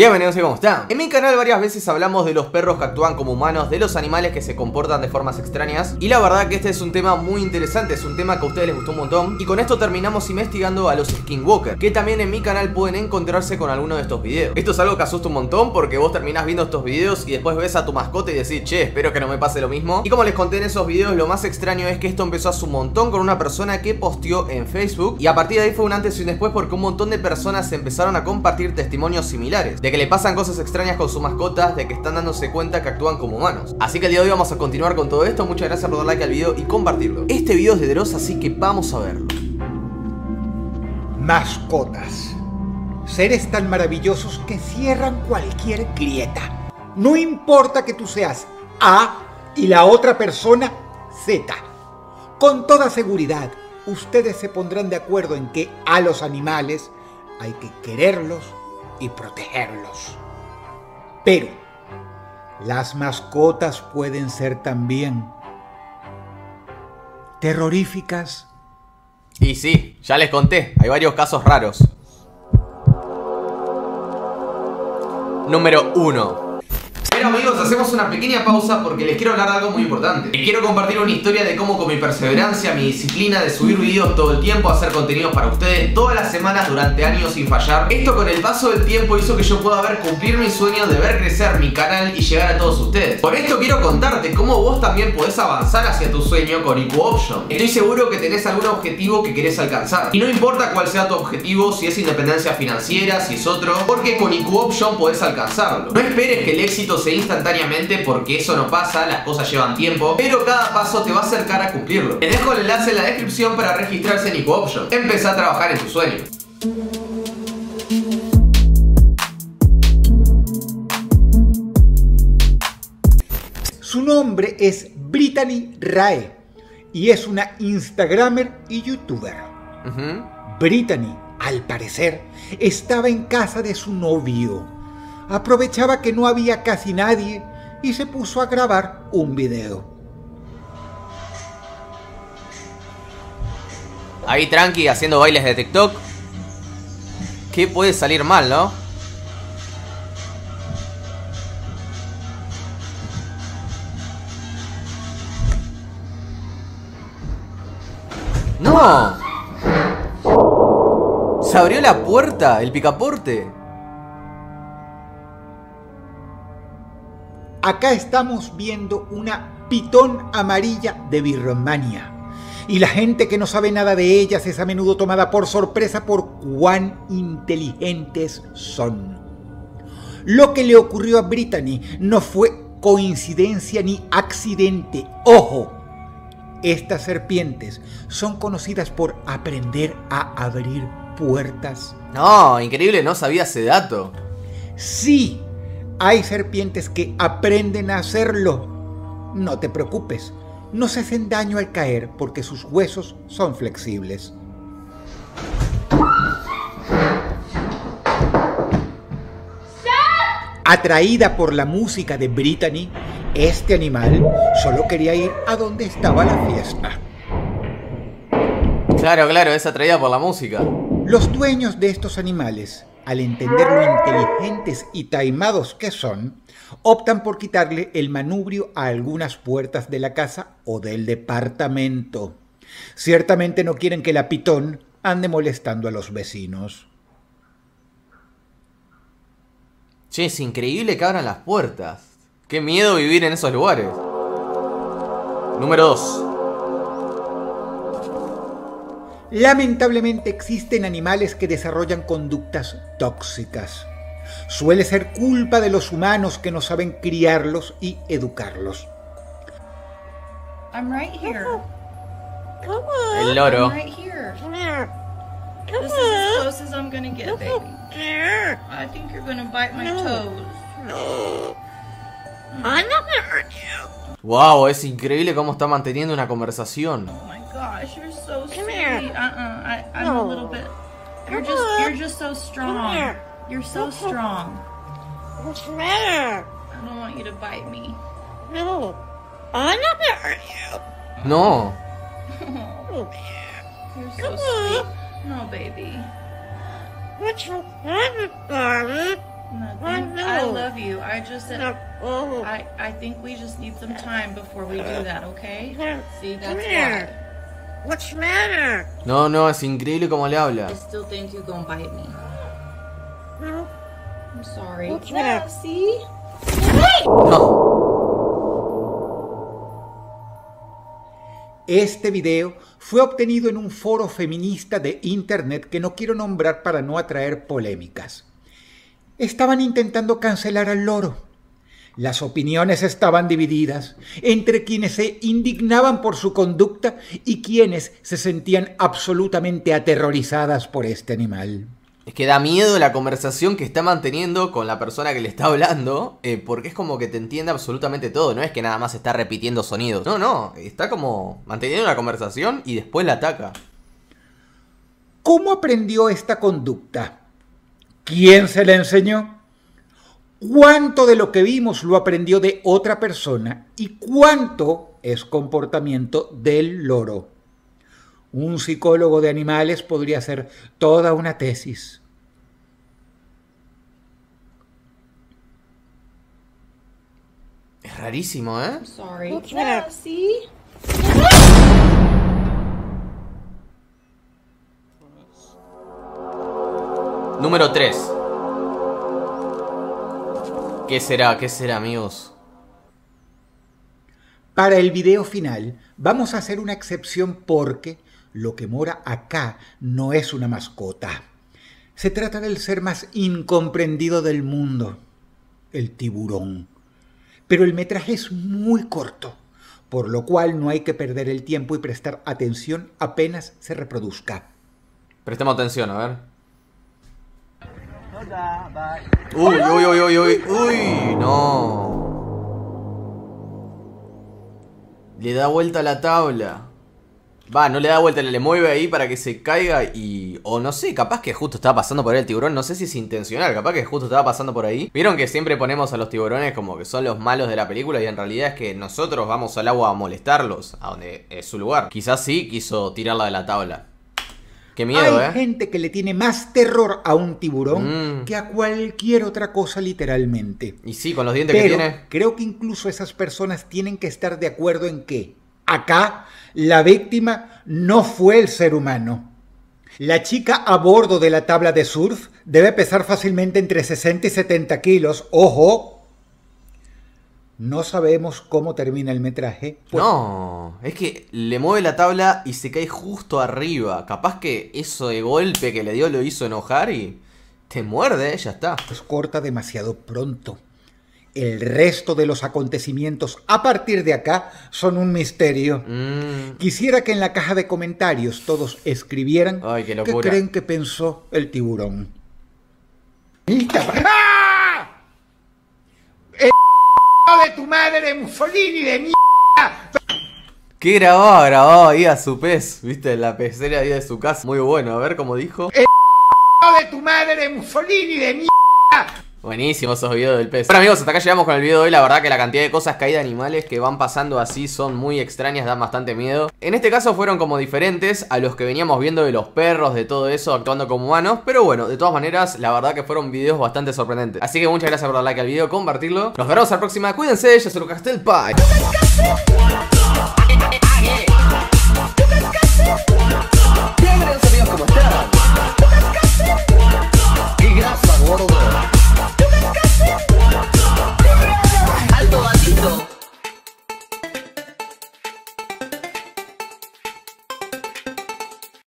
Bienvenidos y ¿cómo están? En mi canal varias veces hablamos de los perros que actúan como humanos, de los animales que se comportan de formas extrañas, y la verdad que este es un tema muy interesante, es un tema que a ustedes les gustó un montón, y con esto terminamos investigando a los Skinwalkers, que también en mi canal pueden encontrarse con alguno de estos videos. Esto es algo que asusta un montón porque vos terminás viendo estos videos y después ves a tu mascota y decís, che, espero que no me pase lo mismo. Y como les conté en esos videos, lo más extraño es que esto empezó hace un montón con una persona que posteó en Facebook, y a partir de ahí fue un antes y un después porque un montón de personas empezaron a compartir testimonios similares, de que le pasan cosas extrañas con sus mascotas, de que están dándose cuenta que actúan como humanos. Así que el día de hoy vamos a continuar con todo esto. Muchas gracias por dar like al video y compartirlo. Este video es de Dross, así que vamos a verlo. Mascotas. Seres tan maravillosos que cierran cualquier grieta. No importa que tú seas A y la otra persona Z. Con toda seguridad, ustedes se pondrán de acuerdo en que a los animales hay que quererlos y protegerlos. Pero las mascotas pueden ser también terroríficas. Y sí, ya les conté, hay varios casos raros. Número 1. Pero amigos, hacemos una pequeña pausa porque les quiero hablar de algo muy importante. Les quiero compartir una historia de cómo con mi perseverancia, mi disciplina de subir videos todo el tiempo, hacer contenidos para ustedes todas las semanas durante años sin fallar, esto con el paso del tiempo hizo que yo pueda ver cumplir mi sueño de ver crecer mi canal y llegar a todos ustedes. Por esto quiero contarte cómo vos también podés avanzar hacia tu sueño con IQ Option. Estoy seguro que tenés algún objetivo que querés alcanzar, y no importa cuál sea tu objetivo, si es independencia financiera, si es otro, porque con IQ Option podés alcanzarlo. No esperes que el éxito sea instantáneamente, porque eso no pasa, las cosas llevan tiempo, pero cada paso te va a acercar a cumplirlo. Te dejo el enlace en la descripción para registrarse en IQ Option. Empezá a trabajar en tu sueño. Su nombre es Brittany Rae y es una Instagramer y YouTuber. Brittany, al parecer, estaba en casa de su novio. Aprovechaba que no había casi nadie y se puso a grabar un video. Ahí tranqui, haciendo bailes de TikTok. ¿Qué puede salir mal, no? ¡No! Se abrió la puerta, el picaporte. Acá estamos viendo una pitón amarilla de Birmania, y la gente que no sabe nada de ellas es a menudo tomada por sorpresa por cuán inteligentes son. Lo que le ocurrió a Brittany no fue coincidencia ni accidente. ¡Ojo! Estas serpientes son conocidas por aprender a abrir puertas. No, increíble, no sabía ese dato. Sí. Hay serpientes que aprenden a hacerlo. No te preocupes, no se hacen daño al caer porque sus huesos son flexibles. Atraída por la música de Brittany, este animal solo quería ir a donde estaba la fiesta. Claro, es atraída por la música. Los dueños de estos animales, al entender lo inteligentes y taimados que son, optan por quitarle el manubrio a algunas puertas de la casa o del departamento. Ciertamente no quieren que la pitón ande molestando a los vecinos. Che, es increíble que abran las puertas. Qué miedo vivir en esos lugares. Número 2. Lamentablemente existen animales que desarrollan conductas tóxicas. Suele ser culpa de los humanos que no saben criarlos y educarlos. I'm right here. El loro. I'm right here. This is as close as I'm gonna get, baby. I think you're gonna bite my toes. No. I'm not gonna hurt you. Wow, es increíble cómo está manteniendo una conversación. Gosh, you're so sweet. I'm a little bit. You're just so strong. You're so strong. What's the matter? I don't want you to bite me. No, I'm not gonna hurt you. No. You're so sweet. No, baby. What's the matter, darling? Nothing. I just, I think we just need some time before we do that, okay? See, that's why. What's the matter? No, no, es increíble como le habla. I still think you're gonna bite me. No. I'm sorry. What's that? See? Hey! No. Este video fue obtenido en un foro feminista de internet que no quiero nombrar para no atraer polémicas. Estaban intentando cancelar al loro. Las opiniones estaban divididas entre quienes se indignaban por su conducta y quienes se sentían absolutamente aterrorizadas por este animal. Es que da miedo la conversación que está manteniendo con la persona que le está hablando, porque es como que te entiende absolutamente todo, no es que nada más está repitiendo sonidos. No, no, está como manteniendo una conversación y después la ataca. ¿Cómo aprendió esta conducta? ¿Quién se la enseñó? ¿Cuánto de lo que vimos lo aprendió de otra persona y cuánto es comportamiento del loro? Un psicólogo de animales podría hacer toda una tesis. Es rarísimo, ¿eh? Sorry. ¿Sí? Número 3. ¿Qué será? ¿Qué será, amigos? Para el video final vamos a hacer una excepción porque lo que mora acá no es una mascota. Se trata del ser más incomprendido del mundo, el tiburón. Pero el metraje es muy corto, por lo cual no hay que perder el tiempo y prestar atención apenas se reproduzca. Prestemos atención, a ver. Uy, uy, uy, uy, uy, uy, no. Le da vuelta a la tabla. Va, no le da vuelta, le mueve ahí para que se caiga y... O no sé, capaz que justo estaba pasando por ahí el tiburón. No sé si es intencional, capaz que justo estaba pasando por ahí. Vieron que siempre ponemos a los tiburones como que son los malos de la película y en realidad es que nosotros vamos al agua a molestarlos, a donde es su lugar. Quizás sí quiso tirarla de la tabla. Qué miedo. Hay gente que le tiene más terror a un tiburón que a cualquier otra cosa, literalmente. Y sí, con los dientes que tiene. Creo que incluso esas personas tienen que estar de acuerdo en que acá la víctima no fue el ser humano. La chica a bordo de la tabla de surf debe pesar fácilmente entre 60 y 70 kilos. ¡Ojo! No sabemos cómo termina el metraje. Pues... No, es que le mueve la tabla y se cae justo arriba. Capaz que eso de golpe que le dio lo hizo enojar y te muerde, ya está. Pues corta demasiado pronto. El resto de los acontecimientos a partir de acá son un misterio. Quisiera que en la caja de comentarios todos escribieran qué creen que pensó el tiburón. ¡De tu madre, Mussolini, de mierda! ¿Qué grababa? Grababa ahí a su pez, viste, en la pecera ahí de su casa. Muy bueno, a ver cómo dijo. ¡El de tu madre, Mussolini, de mierda! Buenísimo esos videos del pez. Bueno, amigos, hasta acá llegamos con el video de hoy. La verdad que la cantidad de cosas que hay de animales que van pasando así son muy extrañas, dan bastante miedo. En este caso fueron como diferentes a los que veníamos viendo de los perros, de todo eso, actuando como humanos. Pero bueno, de todas maneras, la verdad que fueron videos bastante sorprendentes. Así que muchas gracias por darle like al video, compartirlo. Nos veremos a la próxima. Cuídense, yo soy Lucas Castel. Bye.